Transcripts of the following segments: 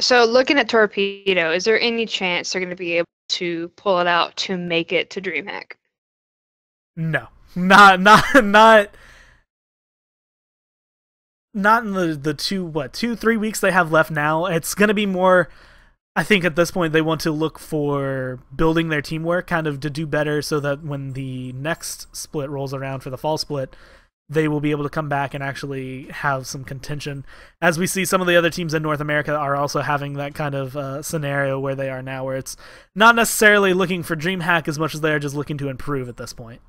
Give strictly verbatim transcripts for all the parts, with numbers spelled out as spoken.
So looking at Torpedo, is there any chance they're going to be able to pull it out to make it to DreamHack? No, not not not not in the the two what two three weeks they have left now. It's going to be more. I think at this point they want to look for building their teamwork, kind of to do better, so that when the next split rolls around for the fall split, they will be able to come back and actually have some contention. As we see, some of the other teams in North America are also having that kind of uh, scenario where they are now, where it's not necessarily looking for DreamHack as much as they're just looking to improve at this point.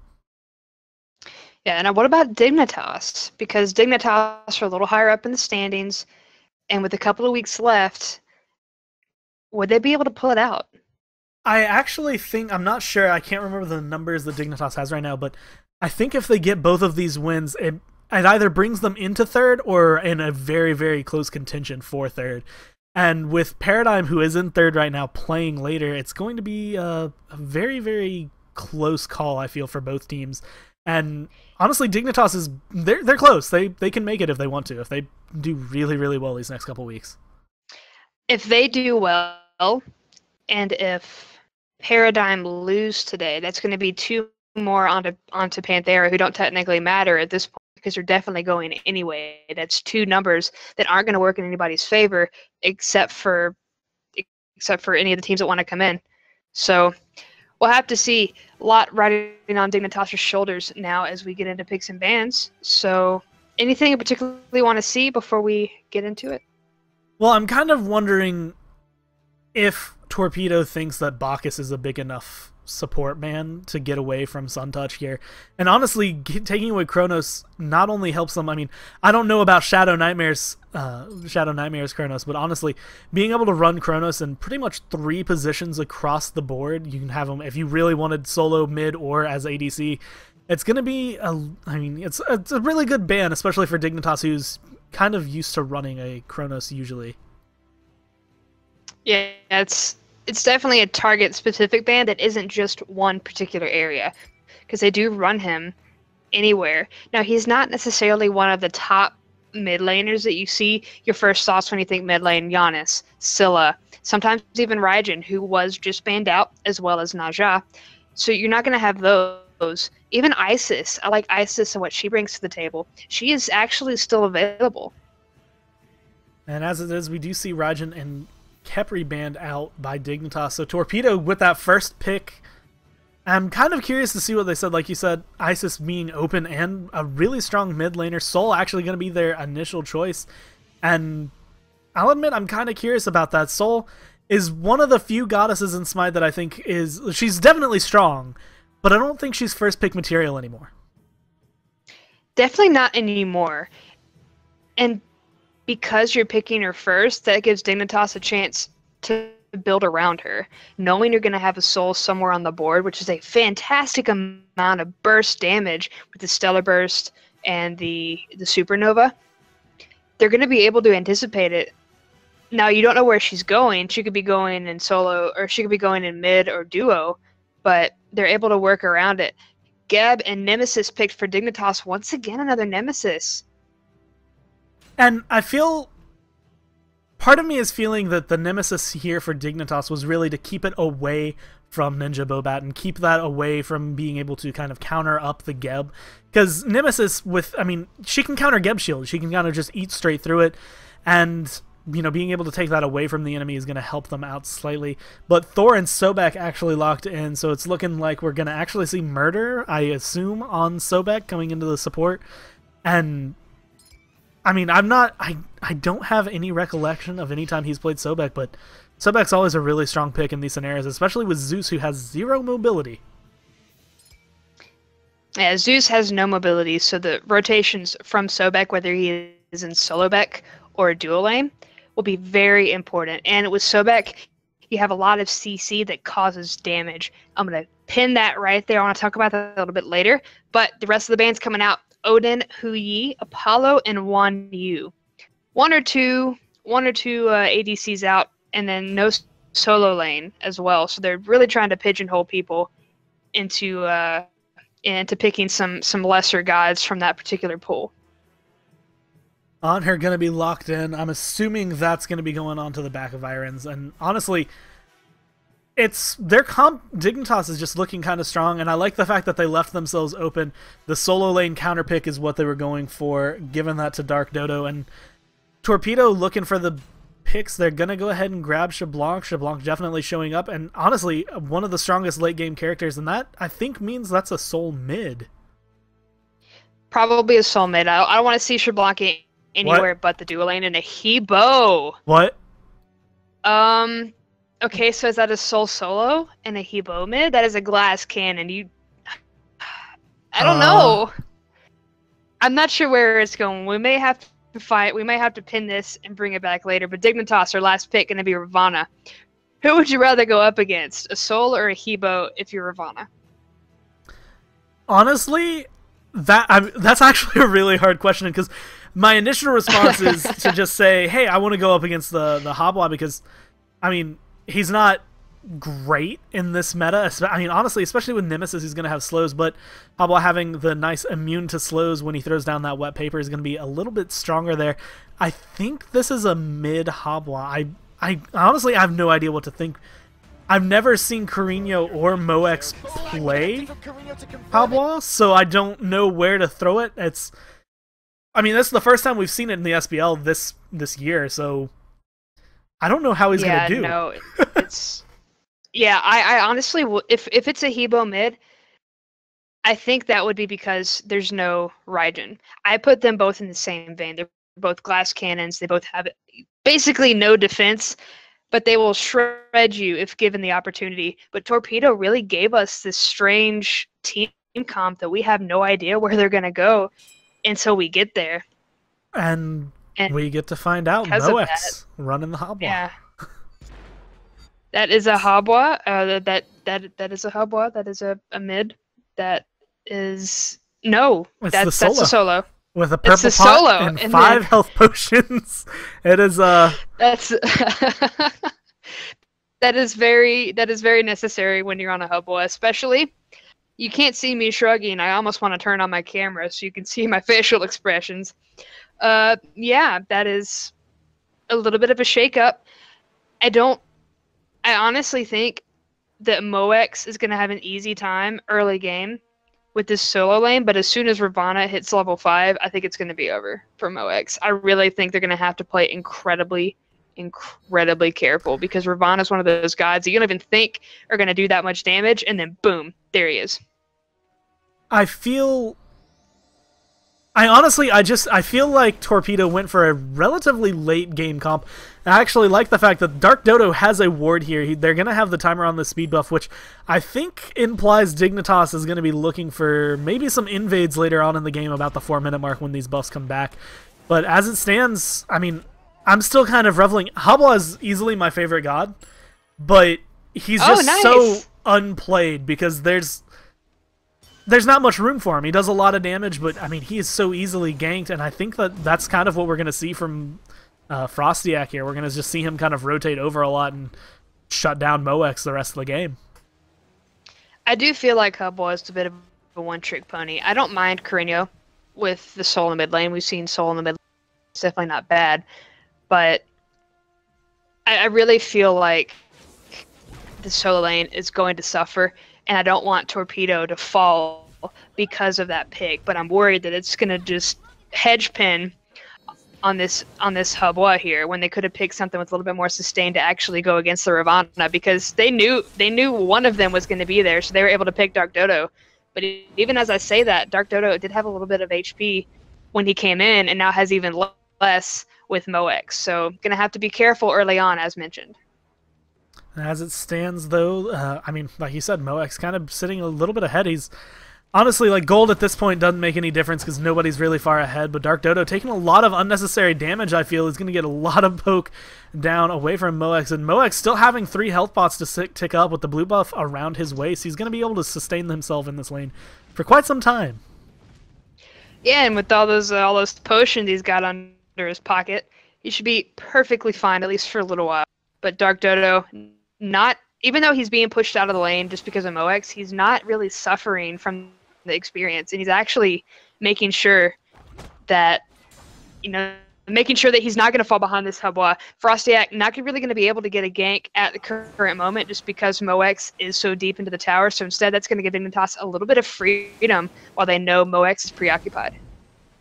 Yeah, and what about Dignitas? Because Dignitas are a little higher up in the standings, and with a couple of weeks left, would they be able to pull it out? I actually think, I'm not sure, I can't remember the numbers that Dignitas has right now, but I think if they get both of these wins, it, it either brings them into third or in a very, very close contention for third. And with Paradigm, who is in third right now, playing later, it's going to be a, a very, very close call, I feel, for both teams. And honestly, Dignitas is, they're, they're close. They, they can make it if they want to, if they do really, really well these next couple weeks. If they do well, and if Paradigm lose today, that's going to be two more onto onto Panthera, who don't technically matter at this point because they're definitely going anyway. That's two numbers that aren't going to work in anybody's favor, except for except for any of the teams that want to come in. So we'll have to see. A lot riding on Dignitas' shoulders now as we get into picks and bans. So anything you particularly want to see before we get into it? Well, I'm kind of wondering if Torpedo thinks that Bacchus is a big enough support man to get away from Sun Touch here, and honestly get, taking away Chronos not only helps them, I mean, I don't know about Shadow Nightmares uh, Shadow Nightmares Chronos, but honestly being able to run Chronos in pretty much three positions across the board, you can have them if you really wanted solo, mid, or as A D C. It's going to be a, I mean, it's, it's a really good ban, especially for Dignitas, who's kind of used to running a Chronos usually. Yeah, it's It's definitely a target-specific ban that isn't just one particular area, because they do run him anywhere. Now, he's not necessarily one of the top mid laners that you see your first thoughts when you think mid lane. Giannis, Scylla, sometimes even Raijin, who was just banned out, as well as Naja. So you're not going to have those. Even Isis, I like Isis and what she brings to the table. She is actually still available. And as it is, we do see Raijin and Kepri banned out by Dignitas. So Torpedo with that first pick. I'm kind of curious to see what they said. Like you said, Isis being open and a really strong mid laner. Sol actually going to be their initial choice. And I'll admit I'm kind of curious about that. Sol is one of the few goddesses in Smite that I think is... she's definitely strong, but I don't think she's first pick material anymore. Definitely not anymore. And because you're picking her first, that gives Dignitas a chance to build around her, knowing you're going to have a Sol somewhere on the board, which is a fantastic amount of burst damage with the Stellar Burst and the, the Supernova. They're going to be able to anticipate it. Now, you don't know where she's going. She could be going in solo, or she could be going in mid or duo, but they're able to work around it. Geb and Nemesis picked for Dignitas. Once again, another Nemesis. And I feel, part of me is feeling that the Nemesis here for Dignitas was really to keep it away from Ninja Bobat and keep that away from being able to kind of counter up the Geb. Because Nemesis with, I mean, she can counter Geb shield. She can kind of just eat straight through it. And, you know, being able to take that away from the enemy is going to help them out slightly. But Thor and Sobek actually locked in. So it's looking like we're going to actually see Murder, I assume, on Sobek coming into the support. And I mean, I'm not, I, I don't have any recollection of any time he's played Sobek, but Sobek's always a really strong pick in these scenarios, especially with Zeus, who has zero mobility. Yeah, Zeus has no mobility, so the rotations from Sobek, whether he is in solo Beck or dual lane, will be very important. And with Sobek, you have a lot of C C that causes damage. I'm going to pin that right there. I want to talk about that a little bit later, but the rest of the band's coming out. Odin, Huyi, Apollo, and Wan Yu. One or two, one or two uh, A D Cs out, and then no solo lane as well. So they're really trying to pigeonhole people into uh, into picking some some lesser gods from that particular pool. Anhur going to be locked in. I'm assuming that's going to be going on to the back of Irons. And honestly, it's their comp Dignitas is just looking kind of strong, and I like the fact that they left themselves open. The solo lane counter pick is what they were going for, giving that to Dark Dodo. And Torpedo looking for the picks. They're going to go ahead and grab Chablanc. Chablanc definitely showing up, and honestly, one of the strongest late-game characters, and that, I think, means that's a Sol mid. Probably a Sol mid. I, I don't want to see Chablanc anywhere what? but the dual lane and a He Bo. What? Um, okay, so is that a Sol solo and a He Bo mid? That is a glass cannon. You... I don't uh... know. I'm not sure where it's going. We may have to fight. We might have to pin this and bring it back later, but Dignitas, our last pick, going to be Ravana. Who would you rather go up against, a Sol or a He Bo if you're Ravana? Honestly, that I'm, that's actually a really hard question, because my initial response is to just say, hey, I want to go up against the, the Hobwa, because, I mean, he's not great in this meta. I mean, honestly, especially with Nemesis, he's going to have slows, but Hobwa having the nice immune to slows when he throws down that wet paper is going to be a little bit stronger there. I think this is a mid Hobwa. I, I honestly I have no idea what to think. I've never seen Carino or Moex play Hobwa, so I don't know where to throw it. It's... I mean, this is the first time we've seen it in the S B L this this year, so I don't know how he's yeah, gonna do. No, it's yeah. I, I honestly, will, if if it's a He Bo mid, I think that would be because there's no Raijin. I put them both in the same vein. They're both glass cannons. They both have basically no defense, but they will shred you if given the opportunity. But Torpedo really gave us this strange team comp that we have no idea where they're gonna go until we get there. And, and we get to find out Moex running the Hobwa. Yeah. That is a Hobwa. Uh, that, that, that is a Hobwa. That is a, a mid. That is... No. It's that, the solo. That's a solo. With a purple it's a pot solo. and, and five then... health potions. It is a... That's... that is very that is very necessary when you're on a Hobwa, especially... You can't see me shrugging. I almost want to turn on my camera so you can see my facial expressions. Uh, yeah, that is a little bit of a shakeup. I don't... I honestly think that Moex is going to have an easy time early game with this solo lane, but as soon as Ravana hits level five, I think it's going to be over for Moex. I really think they're going to have to play incredibly, incredibly careful, because Ravana's one of those gods that you don't even think are going to do that much damage, and then boom, there he is. I feel... I honestly, I just, I feel like Torpedo went for a relatively late game comp. I actually like the fact that Dark Dodo has a ward here. He, they're going to have the timer on the speed buff, which I think implies Dignitas is going to be looking for maybe some invades later on in the game about the four minute mark when these buffs come back. But as it stands, I mean, I'm still kind of reveling. Hobwa is easily my favorite god, but he's just oh, nice. so unplayed because there's... There's not much room for him. He does a lot of damage, but I mean, he is so easily ganked, and I think that that's kind of what we're going to see from uh, Frostyak here. We're going to just see him kind of rotate over a lot and shut down Moex the rest of the game. I do feel like Hobwa is a bit of a one-trick pony. I don't mind Carino with the Sol in the mid lane. We've seen Sol in the mid lane. It's definitely not bad, but I, I really feel like the solo lane is going to suffer. And I don't want Torpedo to fall because of that pick, but I'm worried that it's gonna just hedge pin on this on this Hobwa here when they could have picked something with a little bit more sustain to actually go against the Ravana, because they knew they knew one of them was going to be there, so they were able to pick Dark Dodo. But even as I say that, Dark Dodo did have a little bit of H P when he came in, and now has even less with Moex. So gonna have to be careful early on, as mentioned. As it stands, though, uh, I mean, like you said, Moex kind of sitting a little bit ahead. He's honestly, like, gold at this point doesn't make any difference because nobody's really far ahead. But Dark Dodo taking a lot of unnecessary damage, I feel, is going to get a lot of poke down away from Moex. And Moex still having three health pots to sit, tick up with the blue buff around his waist. He's going to be able to sustain himself in this lane for quite some time. Yeah, and with all those, uh, all those potions he's got under his pocket, he should be perfectly fine, at least for a little while. But Dark Dodo... Not even though he's being pushed out of the lane just because of Moex, he's not really suffering from the experience, and he's actually making sure that, you know, making sure that he's not going to fall behind this Hubwa. Frostyak not really going to be able to get a gank at the current moment just because Moex is so deep into the tower. So instead, that's going to give Dignitas a little bit of freedom while they know Moex is preoccupied.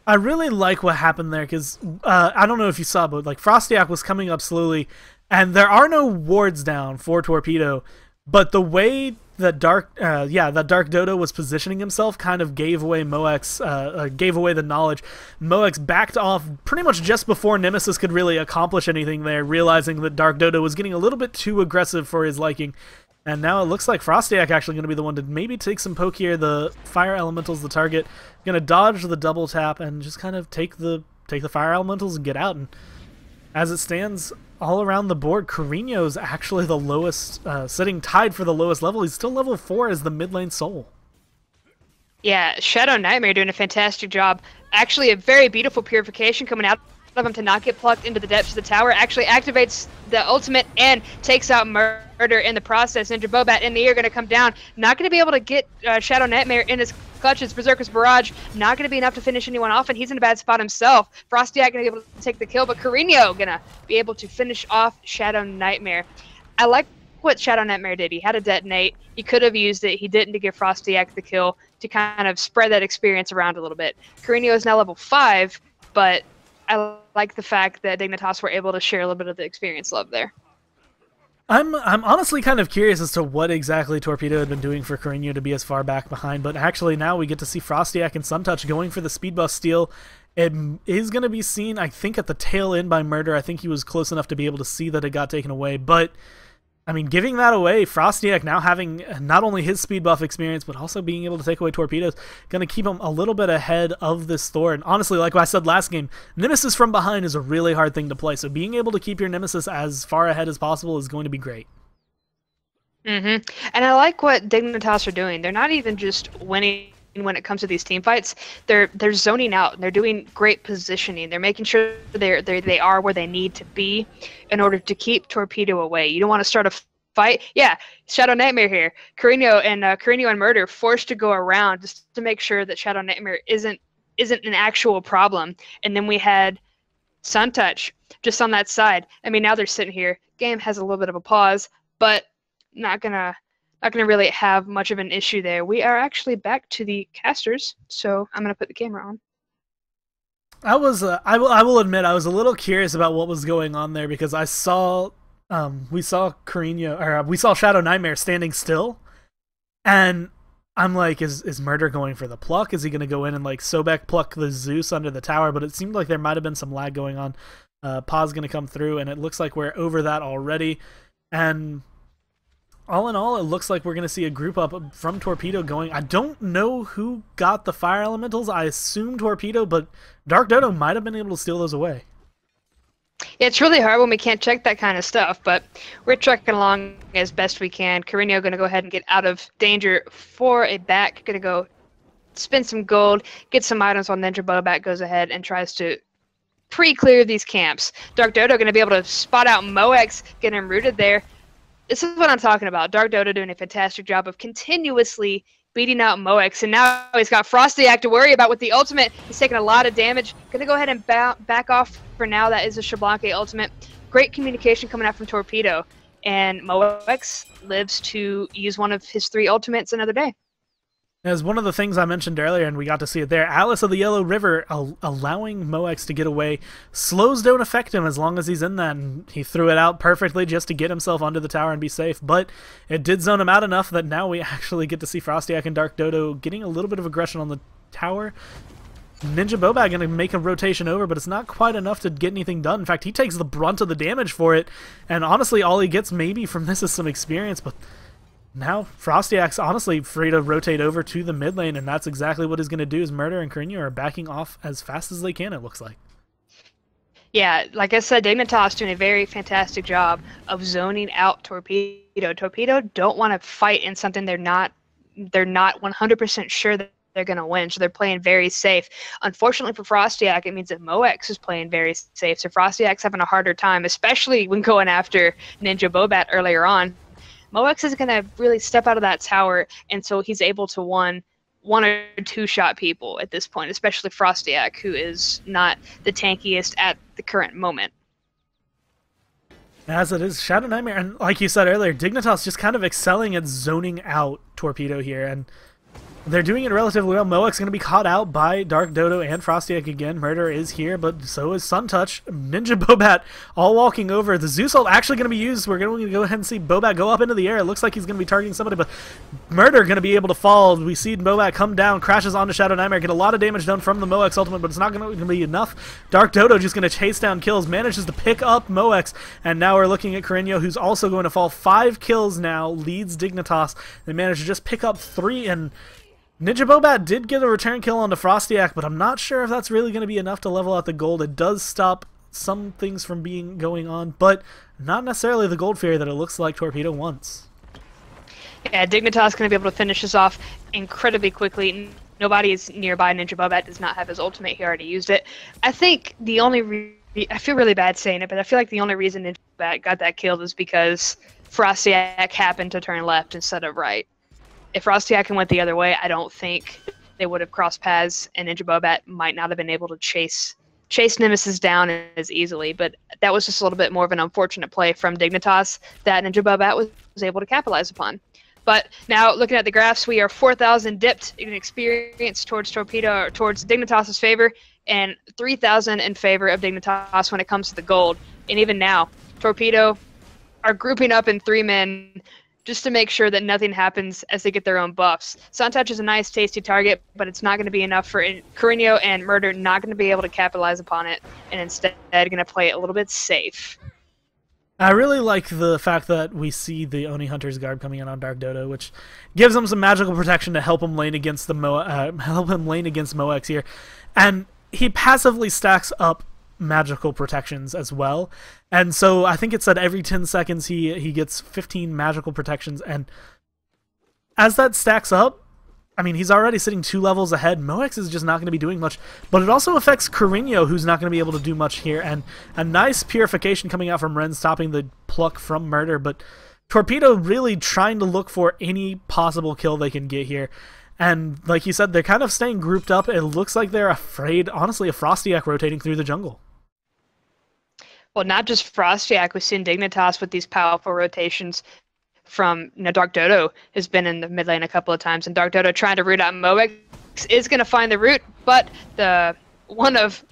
I really like what happened there because uh, I don't know if you saw, but like Frostyak was coming up slowly, and there are no wards down for Torpedo, but the way that Dark, uh, yeah, that Dark Dodo was positioning himself kind of gave away Moex, uh, uh, gave away the knowledge. Moex backed off pretty much just before Nemesis could really accomplish anything there, realizing that Dark Dodo was getting a little bit too aggressive for his liking. And now it looks like Frostyak actually going to be the one to maybe take some poke here. The Fire Elemental's the target. Going to dodge the double tap and just kind of take the take the Fire Elementals and get out. And as it stands, all around the board, Carino's actually the lowest, uh, sitting tied for the lowest level. He's still level four as the mid lane Sol. Yeah, Shadow Nightmare doing a fantastic job. Actually, a very beautiful purification coming out of him to not get plucked into the depths of the tower. Actually activates the ultimate and takes out Murder in the process. Ninja Bobat in the air going to come down. Not going to be able to get uh, Shadow Nightmare in his clutches. Berserker's Barrage not going to be enough to finish anyone off, and he's in a bad spot himself. Frostyak going to be able to take the kill, but Carino going to be able to finish off Shadow Nightmare. I like what Shadow Nightmare did. He had a detonate. He could have used it. He didn't to give Frostyak the kill to kind of spread that experience around a little bit. Carino is now level five, but I like the fact that Dignitas were able to share a little bit of the experience love there. I'm I'm honestly kind of curious as to what exactly Torpedo had been doing for Carino to be as far back behind, but actually now we get to see Frostyak and Sun Touch going for the speed buff steal. It is going to be seen, I think, at the tail end by Murder. I think he was close enough to be able to see that it got taken away, but I mean, giving that away, Frostyak now having not only his speed buff experience, but also being able to take away Torpedoes, going to keep him a little bit ahead of this Thor. And honestly, like I said last game, Nemesis from behind is a really hard thing to play, so being able to keep your Nemesis as far ahead as possible is going to be great. Mm-hmm. And I like what Dignitas are doing. They're not even just winning when it comes to these team fights. They're they're zoning out, and they're doing great positioning. They're making sure they're, they're they are where they need to be in order to keep Torpedo away. You don't want to start a fight. Yeah, Shadow Nightmare here. Carino and uh, Carino and Murder forced to go around just to make sure that Shadow Nightmare isn't isn't an actual problem. And then we had Sun Touch just on that side. I mean, now they're sitting here. Game has a little bit of a pause, but not gonna. Not going to really have much of an issue there. We are actually back to the casters, so I'm going to put the camera on. I was, uh, I will, I will admit, I was a little curious about what was going on there because I saw, um, we saw Carino, or uh, we saw Shadow Nightmare standing still, and I'm like, is is Murder going for the pluck? Is he going to go in and like Sobek pluck the Zeus under the tower? But it seemed like there might have been some lag going on. Uh, Paw's going to come through, and it looks like we're over that already, and all in all, it looks like we're going to see a group up from Torpedo going. I don't know who got the Fire Elementals. I assume Torpedo, but Dark Dodo might have been able to steal those away. Yeah, it's really hard when we can't check that kind of stuff, but we're trucking along as best we can. Carino going to go ahead and get out of danger for a back. Going to go spend some gold, get some items while Ninja Bobat goes ahead and tries to pre-clear these camps. Dark Dodo going to be able to spot out Moex, get him rooted there. This is what I'm talking about. Dark Dodo doing a fantastic job of continuously beating out Moex, and now he's got Frostyak to worry about with the ultimate. He's taking a lot of damage. Going to go ahead and back off for now. That is a Chablanc ultimate. Great communication coming out from Torpedo, and Moex lives to use one of his three ultimates another day. As one of the things I mentioned earlier, and we got to see it there, Atlas of the Yellow River al allowing Moex to get away. Slows don't affect him as long as he's in that, and he threw it out perfectly just to get himself onto the tower and be safe, but it did zone him out enough that now we actually get to see Frostyak and Dark Dodo getting a little bit of aggression on the tower. Ninja Bobat going to make a rotation over, but it's not quite enough to get anything done. In fact, he takes the brunt of the damage for it, and honestly, all he gets maybe from this is some experience, but now Frostyak's honestly free to rotate over to the mid lane, and that's exactly what he's going to do. Is Murder and Carino are backing off as fast as they can, it looks like. Yeah, like I said, Dignitas doing a very fantastic job of zoning out Torpedo. Torpedo don't want to fight in something they're not they're not one hundred percent sure that they're going to win, so they're playing very safe. Unfortunately for Frostyak, it means that Moex is playing very safe, so Frostyak's having a harder time, especially when going after Ninja Bobat earlier on. Moex is going to really step out of that tower, and so he's able to, one, one or two shot people at this point, especially Frostyak, who is not the tankiest at the current moment. As it is, Shadow Nightmare, and like you said earlier, Dignitas just kind of excelling at zoning out Torpedo here, and they're doing it relatively well. Moek's going to be caught out by Dark Dodo and Frostyak again. Murder is here, but so is Sun Touch. Ninja Bobat all walking over. The Zeus ult actually going to be used. We're going to go ahead and see Bobat go up into the air. It looks like he's going to be targeting somebody, but Murder going to be able to fall. We see Bobat come down, crashes onto Shadow Nightmare, get a lot of damage done from the Moex ultimate, but it's not going to be enough. Dark Dodo just going to chase down kills, manages to pick up Moex, and now we're looking at Carino, who's also going to fall. Five kills now, leads Dignitas. They managed to just pick up three, and Ninja Bobat did get a return kill onto Frostyak, but I'm not sure if that's really going to be enough to level out the gold. It does stop some things from being going on, but not necessarily the gold fury that it looks like Torpedo wants. Yeah, Dignitas going to be able to finish this off incredibly quickly. Nobody is nearby. Ninja Bobat does not have his ultimate. He already used it. I think the only re I feel really bad saying it, but I feel like the only reason Ninja Bobat got that killed is because Frostyak happened to turn left instead of right. If Frostyak went the other way, I don't think they would have crossed paths, and Ninja Bobat might not have been able to chase chase Nemesis down as easily. But that was just a little bit more of an unfortunate play from Dignitas that Ninja Bobat was, was able to capitalize upon. But now, looking at the graphs, we are four thousand dipped in experience towards Torpedo, or towards Dignitas' favor, and three thousand in favor of Dignitas when it comes to the gold. And even now, Torpedo are grouping up in three men, just to make sure that nothing happens as they get their own buffs. Sun Touch is a nice, tasty target, but it's not going to be enough for Carino, and Murder not going to be able to capitalize upon it, and instead going to play it a little bit safe. I really like the fact that we see the Oni Hunter's Guard coming in on Dark Dodo, which gives him some magical protection to help him lane against the Mo uh, help him lane against Moex here, and he passively stacks up magical protections as well. And so I think it said every ten seconds he he gets fifteen magical protections, and as that stacks up, I mean, he's already sitting two levels ahead. Moex is just not going to be doing much, but it also affects Carino, who's not going to be able to do much here, and a nice purification coming out from Ren, stopping the pluck from Murder, but Torpedo really trying to look for any possible kill they can get here. And like you said, they're kind of staying grouped up. It looks like they're afraid, honestly, of Frostyak rotating through the jungle. Well, not just Frostyak. We've seen Dignitas with these powerful rotations from, you know, Dark Dodo has been in the mid lane a couple of times, and Dark Dodo trying to root out Moex is going to find the root, but the one of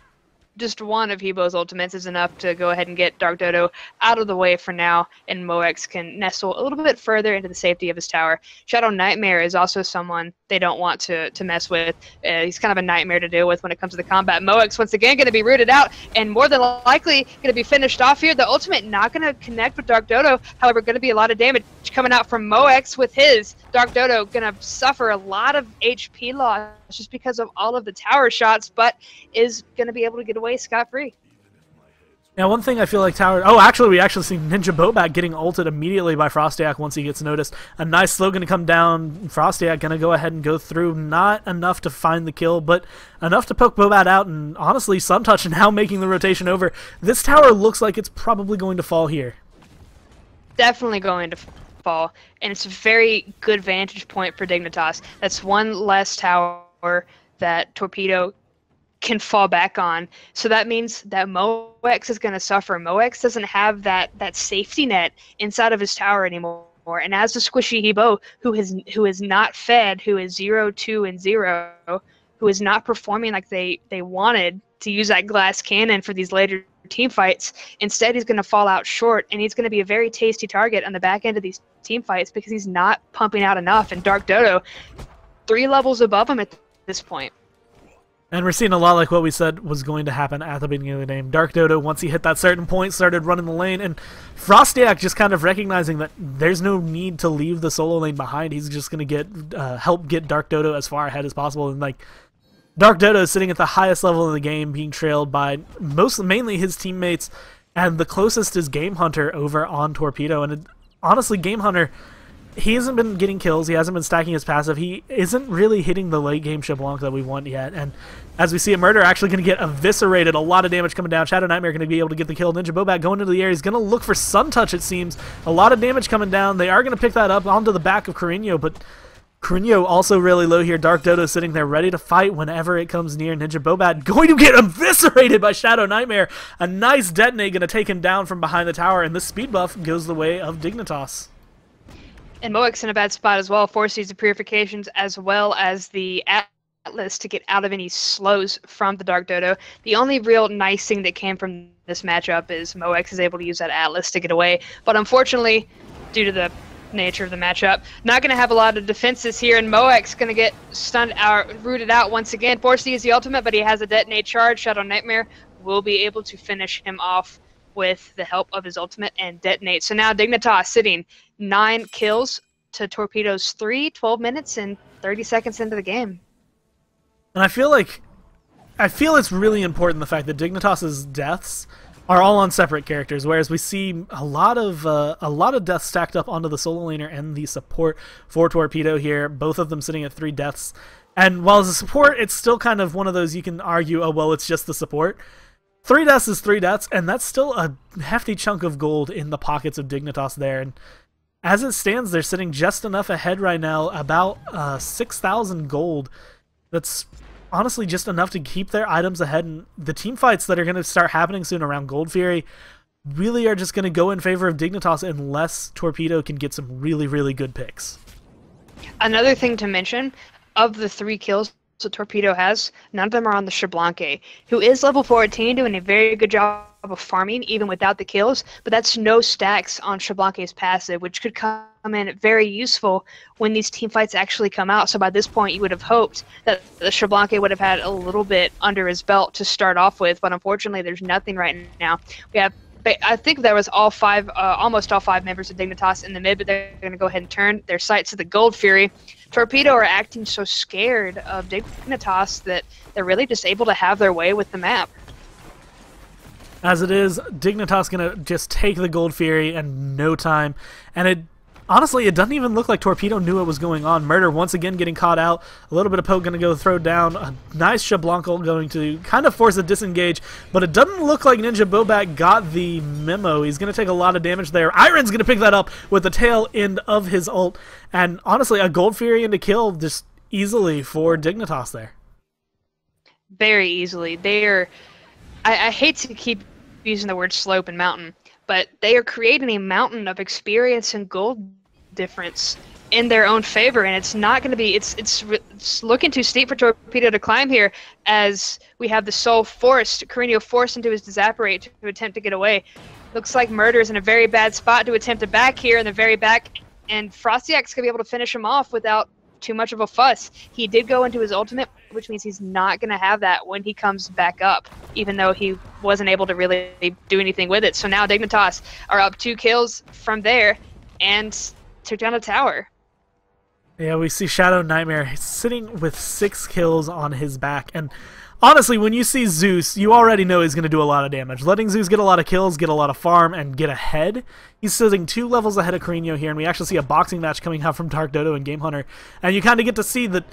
just one of He Bo's ultimates is enough to go ahead and get Dark Dodo out of the way for now, and Moex can nestle a little bit further into the safety of his tower. Shadow Nightmare is also someone they don't want to, to mess with. Uh, he's kind of a nightmare to deal with when it comes to the combat. Moex, once again, going to be rooted out and more than likely going to be finished off here. The ultimate not going to connect with Dark Dodo. However, going to be a lot of damage coming out from Moex with his. Dark Dodo going to suffer a lot of H P loss just because of all of the tower shots, but is going to be able to get away scot-free. Now, one thing I feel like tower... Oh, actually, we actually see Ninja Bobat getting ulted immediately by Frostyak once he gets noticed. A nice slow going to come down. Frostyak going to go ahead and go through. Not enough to find the kill, but enough to poke Bobat out. And honestly, Sun Touch now making the rotation over. This tower looks like it's probably going to fall here. Definitely going to fall. And it's a very good vantage point for Dignitas. That's one less tower that Torpedo can fall back on. So that means that Moex is going to suffer. Moex doesn't have that that safety net inside of his tower anymore. And as the squishy He Bo, who is who is not fed, who is zero two and zero, who is not performing like they they wanted to use that glass cannon for these later team fights, instead he's going to fall out short, and he's going to be a very tasty target on the back end of these team fights because he's not pumping out enough. And Dark Dodo, three levels above him at this point. And we're seeing a lot like what we said was going to happen at the beginning of the game. Dark Dodo, once he hit that certain point, started running the lane, and Frostyak just kind of recognizing that there's no need to leave the solo lane behind. He's just going to get uh, help get Dark Dodo as far ahead as possible. And like, Dark Dodo is sitting at the highest level in the game, being trailed by most, mainly his teammates, and the closest is Game Hunter over on Torpedo. And it, honestly, Game Hunter, he hasn't been getting kills, he hasn't been stacking his passive, he isn't really hitting the late game Chablanc that we want yet, and as we see, a Murder actually going to get eviscerated, a lot of damage coming down, Shadow Nightmare going to be able to get the kill, Ninja Bobat going into the air, he's going to look for Sun Touch it seems, a lot of damage coming down, they are going to pick that up onto the back of Carino, but Carino also really low here. Dark Dodo sitting there ready to fight whenever it comes near. Ninja Bobat going to get eviscerated by Shadow Nightmare. A nice detonate going to take him down from behind the tower, and this speed buff goes the way of Dignitas. And Moex in a bad spot as well. Force seeds of purifications as well as the Atlas to get out of any slows from the Dark Dodo. The only real nice thing that came from this matchup is Moex is able to use that Atlas to get away. But unfortunately, due to the nature of the matchup, not going to have a lot of defenses here, and Moex going to get stunned out, rooted out once again. Forced to use the ultimate, but he has a detonate charge. Shadow Nightmare will be able to finish him off with the help of his ultimate and detonate. So now Dignitas sitting nine kills to Torpedo's three, twelve minutes and thirty seconds into the game. And I feel like, I feel it's really important the fact that Dignitas' deaths are all on separate characters, whereas we see a lot of uh, a lot of deaths stacked up onto the solo laner and the support for Torpedo here, both of them sitting at three deaths. And while as a support, it's still kind of one of those you can argue, oh, well, it's just the support. Three deaths is three deaths, and that's still a hefty chunk of gold in the pockets of Dignitas there. And as it stands, they're sitting just enough ahead right now, about uh, six thousand gold. That's honestly just enough to keep their items ahead, and the team fights that are going to start happening soon around Gold Fury really are just going to go in favor of Dignitas unless Torpedo can get some really, really good picks. Another thing to mention, of the three kills that Torpedo has, none of them are on the Chablanc, who is level fourteen, doing a very good job of farming even without the kills, but that's no stacks on Chablanc's passive, which could come in very useful when these team fights actually come out. So by this point you would have hoped that the Chablanc would have had a little bit under his belt to start off with, but unfortunately there's nothing right now. We have, I think there was all five, uh, almost all five members of Dignitas in the mid, but they're going to go ahead and turn their sights to the Gold Fury. Torpedo are acting so scared of Dignitas that they're really just able to have their way with the map. As it is, Dignitas gonna just take the Gold Fury in no time, and it honestly, it doesn't even look like Torpedo knew what was going on. Murder once again getting caught out. A little bit of poke going to go throw down. A nice Chablanc going to kind of force a disengage, but it doesn't look like Ninja Bobat got the memo. He's going to take a lot of damage there. Irons going to pick that up with the tail end of his ult, and honestly, a Gold Fury into kill just easily for Dignitas there. Very easily. They're, I, I hate to keep using the word slope and mountain, but they are creating a mountain of experience and gold difference in their own favor, and it's not going to be, it's, it's it's looking too steep for Torpedo to climb here, as we have the Sol forced, Carino forced into his Disapparate to, to attempt to get away. Looks like Murder is in a very bad spot to attempt to back here in the very back, and Frostyak's going to be able to finish him off without too much of a fuss. He did go into his ultimate, which means he's not going to have that when he comes back up, even though he wasn't able to really do anything with it. So now Dignitas are up two kills from there and took down a tower. Yeah, we see Shadow Nightmare sitting with six kills on his back, and honestly, when you see Zeus, you already know he's going to do a lot of damage. Letting Zeus get a lot of kills, get a lot of farm, and get ahead. He's sitting two levels ahead of Carino here, and we actually see a boxing match coming out from Dark Dodo and Game Hunter, and you kind of get to see that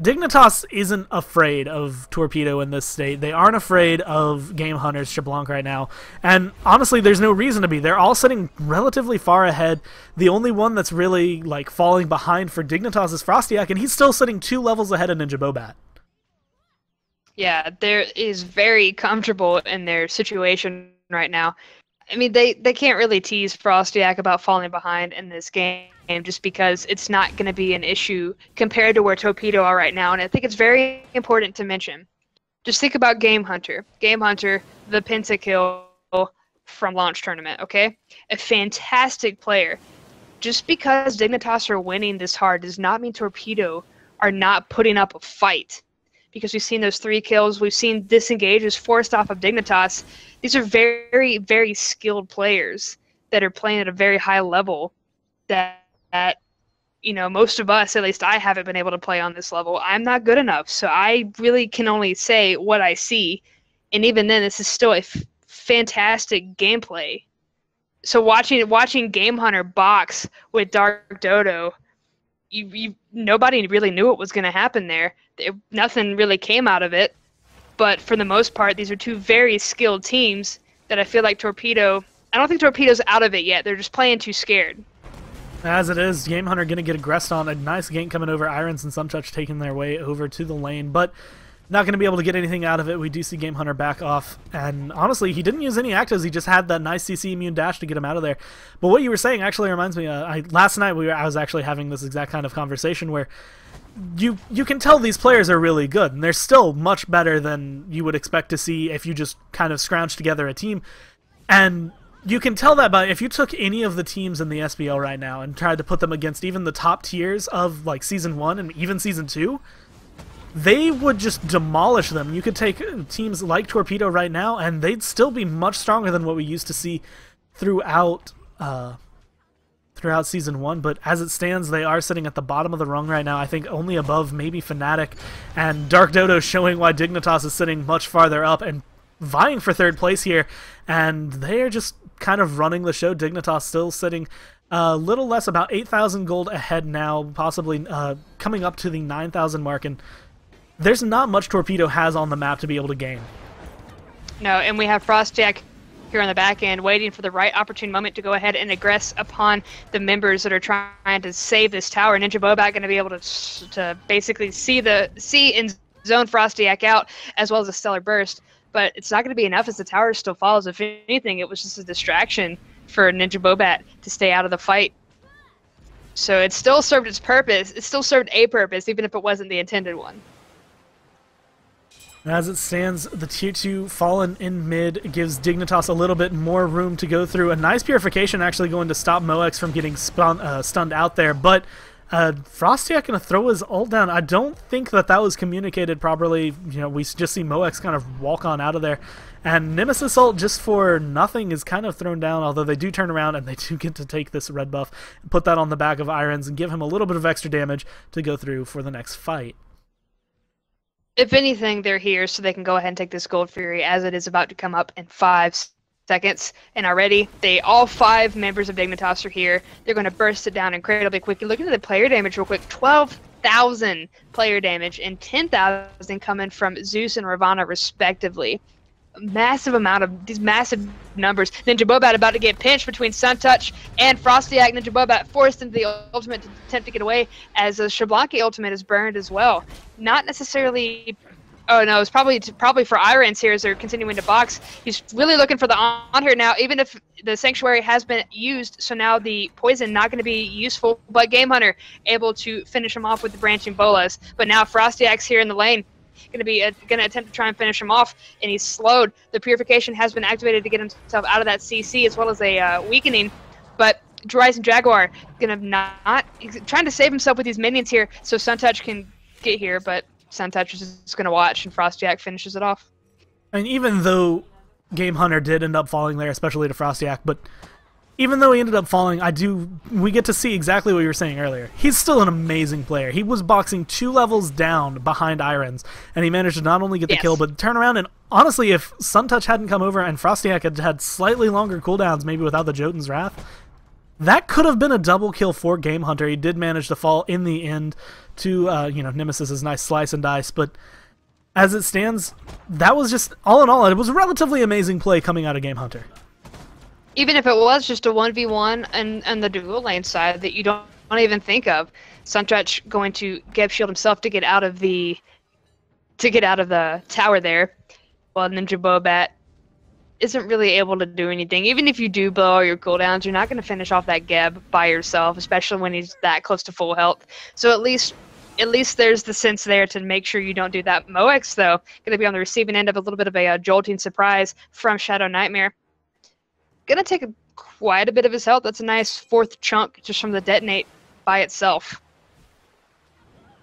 Dignitas isn't afraid of Torpedo in this state. They aren't afraid of Game Hunter's Chablanc right now. And honestly, there's no reason to be. They're all sitting relatively far ahead. The only one that's really like falling behind for Dignitas is Frostyak, and he's still sitting two levels ahead of Ninja Bobat. Yeah, there is very comfortable in their situation right now. I mean, they, they can't really tease Frostyak about falling behind in this game just because it's not going to be an issue compared to where Torpedo are right now. And I think it's very important to mention. Just think about Game Hunter. Game Hunter, the pentakill from Launch Tournament, okay? A fantastic player. Just because Dignitas are winning this hard does not mean Torpedo are not putting up a fight. Because we've seen those three kills, we've seen disengages forced off of Dignitas. These are very, very skilled players that are playing at a very high level that, that, you know, most of us, at least I haven't been able to play on this level. I'm not good enough, so I really can only say what I see. And even then, this is still a f fantastic gameplay. So watching watching Game Hunter box with Dark Dodo, you, you nobody really knew what was going to happen there. It, nothing really came out of it, but for the most part, these are two very skilled teams that I feel like Torpedo, I don't think Torpedo's out of it yet. They're just playing too scared. As it is, Game Hunter going to get aggressed on. A nice gank coming over. Irons and Sun Touch taking their way over to the lane, but not going to be able to get anything out of it. We do see Game Hunter back off, and honestly, he didn't use any actives. He just had that nice C C immune dash to get him out of there. But what you were saying actually reminds me, uh, I, last night we were, I was actually having this exact kind of conversation where you you can tell these players are really good, and they're still much better than you would expect to see if you just kind of scrounge together a team. And you can tell that by, if you took any of the teams in the S B L right now and tried to put them against even the top tiers of like Season one and even Season two, they would just demolish them. You could take teams like Torpedo right now and they'd still be much stronger than what we used to see throughout uh, throughout Season one, but as it stands, they are sitting at the bottom of the rung right now, I think only above maybe Fnatic, and Dark Dodo showing why Dignitas is sitting much farther up and vying for third place here, and they are just kind of running the show. Dignitas still sitting a little less, about eight thousand gold ahead now, possibly uh, coming up to the nine thousand mark, and there's not much Torpedo has on the map to be able to gain. No, and we have Frostyak here on the back end waiting for the right opportune moment to go ahead and aggress upon the members that are trying to save this tower. Ninja Bobat going to be able to to basically see the see and zone Frostyak out, as well as a Stellar Burst. But it's not going to be enough as the tower still falls. If anything, it was just a distraction for Ninja Bobat to stay out of the fight. So it still served its purpose. It still served a purpose, even if it wasn't the intended one. As it stands, the tier two Fallen in mid gives Dignitas a little bit more room to go through. A nice purification actually going to stop Moex from getting spun, uh, stunned out there, but Uh, Frostyak going to throw his ult down. I don't think that that was communicated properly. You know, we just see Moex kind of walk on out of there. And Nemesis ult, just for nothing, is kind of thrown down, although they do turn around and they do get to take this red buff and put that on the back of Irons and give him a little bit of extra damage to go through for the next fight. If anything, they're here so they can go ahead and take this Gold Fury, as it is about to come up in five seconds, and already they all five members of Dignitas are here. They're going to burst it down incredibly quickly. Look at the player damage real quick. twelve thousand player damage and ten thousand coming from Zeus and Ravana respectively. Massive amount of these massive numbers. Ninja Bobat about to get pinched between Sun Touch and Frostyak. Ninja Bobat forced into the ultimate to attempt to get away as the Chablanc ultimate is burned as well. Not necessarily. Oh no, it's probably probably for Irons here as they're continuing to box. He's really looking for the Anhur now, even if the Sanctuary has been used, so now the poison not going to be useful, but Game Hunter able to finish him off with the branching bolas. But now Frostyak's here in the lane, going to be uh, going to attempt to try and finish him off, and he's slowed. The purification has been activated to get himself out of that C C as well as a uh, weakening, but Rising Jaguar going to not, trying to save himself with these minions here so Sun Touch can get here, but Sun Touch is just going to watch, and Frostyak finishes it off. And even though Game Hunter did end up falling there, especially to Frostyak, but even though he ended up falling, I do we get to see exactly what you were saying earlier. He's still an amazing player. He was boxing two levels down behind Irons, and he managed to not only get the yes. kill, but turn around, and honestly, if Sun Touch hadn't come over and Frostyak had had slightly longer cooldowns, maybe without the Jotun's Wrath, that could have been a double kill for Game Hunter. He did manage to fall in the end to, uh, you know, Nemesis's nice slice and dice, but as it stands, that was just, all in all, it was a relatively amazing play coming out of Game Hunter. Even if it was just a one v one and, and the dual lane side that you don't, don't even think of, Sun Touch going to Geb shield himself to get out of the, to get out of the tower there, while Ninja Bobat isn't really able to do anything. Even if you do blow all your cooldowns, you're not going to finish off that Geb by yourself, especially when he's that close to full health. So at least at least there's the sense there to make sure you don't do that. Moex, though, going to be on the receiving end of a little bit of a uh, jolting surprise from Shadow Nightmare. Going to take a, quite a bit of his health. That's a nice fourth chunk just from the detonate by itself.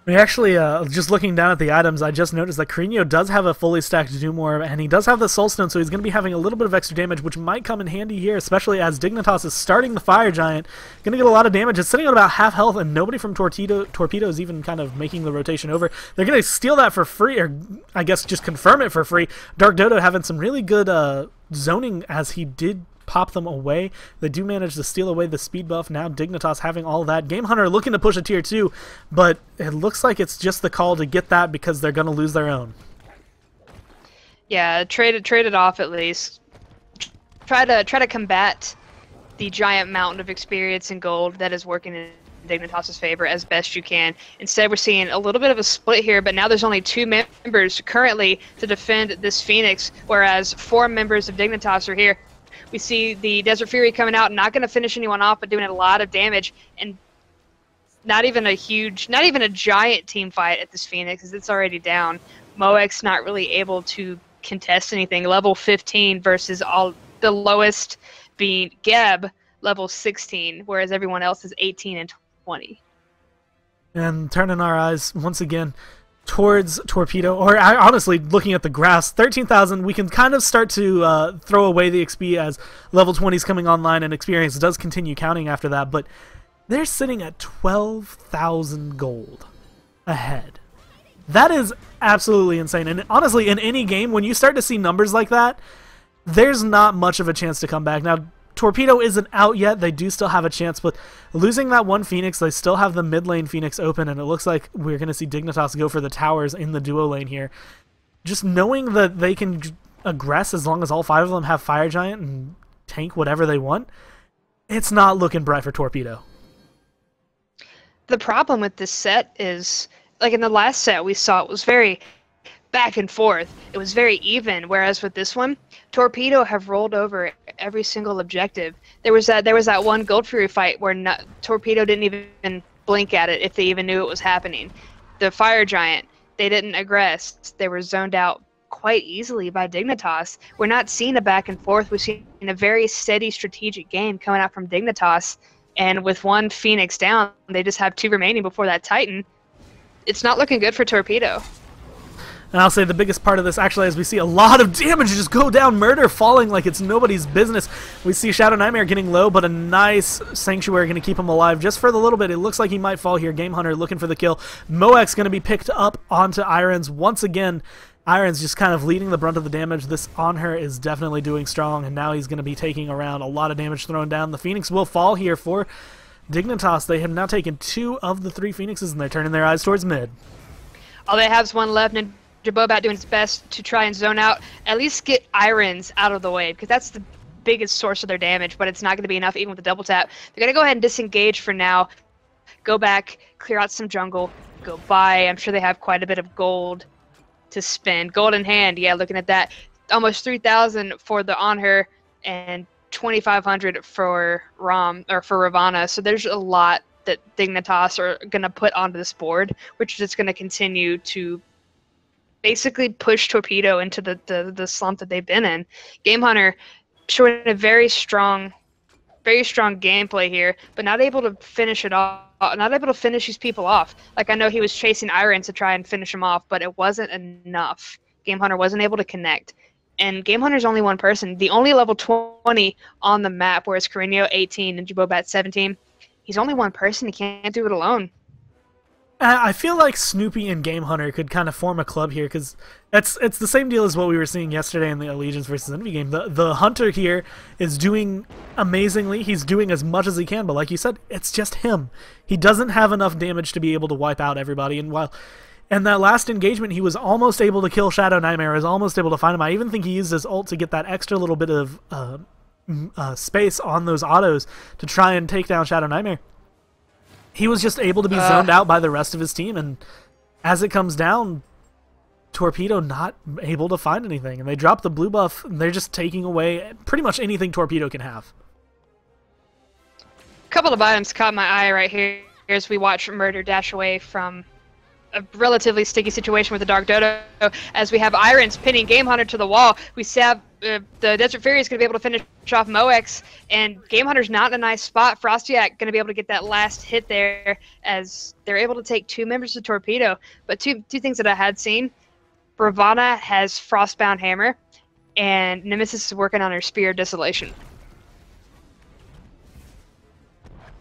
We actually, uh, just looking down at the items, I just noticed that Carino does have a fully stacked Doom Orb, and he does have the Soul Stone, so he's going to be having a little bit of extra damage, which might come in handy here, especially as Dignitas is starting the Fire Giant. Going to get a lot of damage. It's sitting at about half health, and nobody from Torpedo, Torpedo is even kind of making the rotation over. They're going to steal that for free, or I guess just confirm it for free. Dark Dodo having some really good uh, zoning as he did pop them away. They do manage to steal away the speed buff. Now Dignitas having all that. Game Hunter looking to push a tier two, but it looks like it's just the call to get that because they're going to lose their own. Yeah, trade it, trade it off at least. Try to try to combat the giant mountain of experience and gold that is working in Dignitas' favor as best you can. Instead, we're seeing a little bit of a split here, but now there's only two members currently to defend this Phoenix, whereas four members of Dignitas are here. We see the Desert Fury coming out, not going to finish anyone off, but doing a lot of damage, and not even a huge, not even a giant team fight at this Phoenix, as it's already down. Moex not really able to contest anything. Level fifteen versus all the lowest being Geb, level sixteen, whereas everyone else is eighteen and twenty. And turning our eyes once again towards Torpedo, or I, honestly looking at the graphs, thirteen thousand, we can kind of start to uh, throw away the X P as level twenty is coming online and experience does continue counting after that, but they're sitting at twelve thousand gold ahead. That is absolutely insane, and honestly, in any game, when you start to see numbers like that, there's not much of a chance to come back. Now, Torpedo isn't out yet. They do still have a chance, but losing that one Phoenix, they still have the mid lane Phoenix open, and it looks like we're going to see Dignitas go for the towers in the duo lane here. Just knowing that they can aggress as long as all five of them have Fire Giant and tank whatever they want, it's not looking bright for Torpedo. The problem with this set is, like in the last set we saw, it was very back and forth. It was very even, whereas with this one, Torpedo have rolled over every single objective. There was that there was that one Gold Fury fight where not, Torpedo didn't even blink at it if they even knew it was happening. The Fire Giant, they didn't aggress. They were zoned out quite easily by Dignitas. We're not seeing a back and forth. We're seeing a very steady strategic game coming out from Dignitas, and with one Phoenix down, they just have two remaining before that Titan. It's not looking good for Torpedo. And I'll say the biggest part of this, actually, as we see a lot of damage just go down. Murder falling like it's nobody's business. We see Shadow Nightmare getting low, but a nice Sanctuary going to keep him alive just for the little bit. It looks like he might fall here. Game Hunter looking for the kill. Moex going to be picked up onto Irons. Once again, Irons just kind of leading the brunt of the damage. This Anhur is definitely doing strong, and now he's going to be taking around a lot of damage thrown down. The Phoenix will fall here for Dignitas. They have now taken two of the three Phoenixes, and they're turning their eyes towards mid. All they have is one left, and Ninja Bobat doing his best to try and zone out, at least get Irons out of the way, because that's the biggest source of their damage, but it's not going to be enough even with the double tap. They're going to go ahead and disengage for now, go back, clear out some jungle, go buy. I'm sure they have quite a bit of gold to spend. Gold in hand, yeah, looking at that. Almost three thousand for the Anhur and twenty-five hundred for Rom, or for Ravana, so there's a lot that Dignitas are going to put onto this board, which is just going to continue to basically push Torpedo into the, the, the slump that they've been in. Game Hunter showing a very strong, very strong gameplay here, but not able to finish it off, not able to finish these people off. Like, I know he was chasing Irons to try and finish him off, but it wasn't enough. Game Hunter wasn't able to connect. And Game Hunter's only one person, the only level twenty on the map, whereas Carino eighteen and Ninja Bobat seventeen. He's only one person, he can't do it alone. I feel like Snoopy and Game Hunter could kind of form a club here, because it's, it's the same deal as what we were seeing yesterday in the Allegiance versus Envy game. The, the Hunter here is doing amazingly. He's doing as much as he can, but like you said, it's just him. He doesn't have enough damage to be able to wipe out everybody. And while in that last engagement, he was almost able to kill Shadow Nightmare, was almost able to find him. I even think he used his ult to get that extra little bit of uh, uh, space on those autos to try and take down Shadow Nightmare. He was just able to be zoned uh, out by the rest of his team, and as it comes down, Torpedo not able to find anything, and they drop the blue buff, and they're just taking away pretty much anything Torpedo can have. A couple of items caught my eye right here as we watch Murder dash away from a relatively sticky situation with the Dark Dodo, as we have Irons pinning Game Hunter to the wall. We have uh, the Desert Fury is going to be able to finish off Moex, and Game Hunter's not in a nice spot. Frostyak going to be able to get that last hit there, as they're able to take two members of Torpedo. But two two things that I had seen: Ravana has Frostbound Hammer, and Nemesis is working on her Spear of Desolation.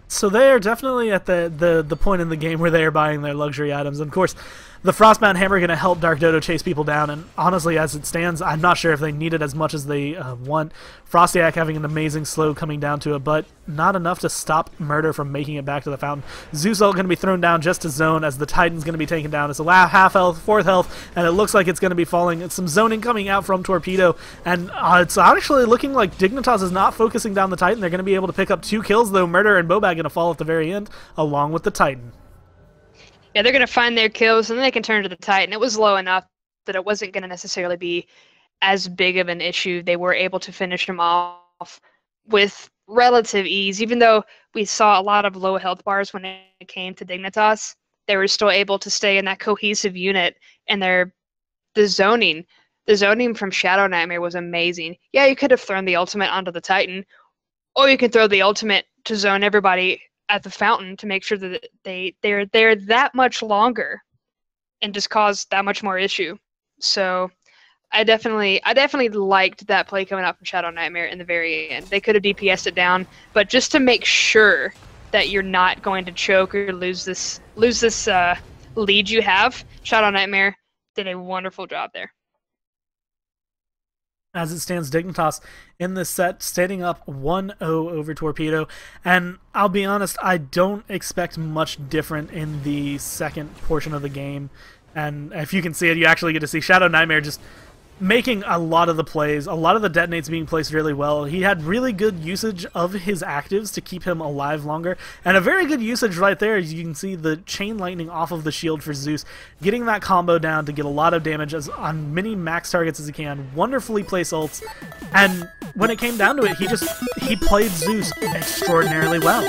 So they are definitely at the, the, the point in the game where they are buying their luxury items. And of course, the Frostbound Hammer going to help Dark Dodo chase people down, and honestly, as it stands, I'm not sure if they need it as much as they uh, want. Frostyak having an amazing slow coming down to it, but not enough to stop Murder from making it back to the fountain. Zeus ult going to be thrown down just to zone as the Titan's going to be taken down. It's a half health, fourth health, and it looks like it's going to be falling. It's some zoning coming out from Torpedo, and uh, it's actually looking like Dignitas is not focusing down the Titan. They're going to be able to pick up two kills, though. Murder and Bobat going to fall at the very end, along with the Titan. Yeah, they're going to find their kills, and then they can turn to the Titan. It was low enough that it wasn't going to necessarily be as big of an issue. They were able to finish him off with relative ease. Even though we saw a lot of low health bars when it came to Dignitas, they were still able to stay in that cohesive unit, and their the zoning. The zoning from Shadow Nightmare was amazing. Yeah, you could have thrown the ultimate onto the Titan, or you can throw the ultimate to zone everybody at the fountain to make sure that they, they're there that much longer and just cause that much more issue. So I definitely I definitely liked that play coming out from Shadow Nightmare in the very end. They could have D P S'd it down, but just to make sure that you're not going to choke or lose this lose this uh, lead you have, Shadow Nightmare did a wonderful job there. As it stands, Dignitas in this set, standing up one oh over Torpedo. And I'll be honest, I don't expect much different in the second portion of the game. And if you can see it, you actually get to see Shadow Nightmare just making a lot of the plays, a lot of the detonates being placed really well. He had really good usage of his actives to keep him alive longer, and a very good usage right there. As you can see, the chain lightning off of the shield for Zeus, getting that combo down to get a lot of damage as on many max targets as he can. Wonderfully placed ults, and when it came down to it, he just he played Zeus extraordinarily well.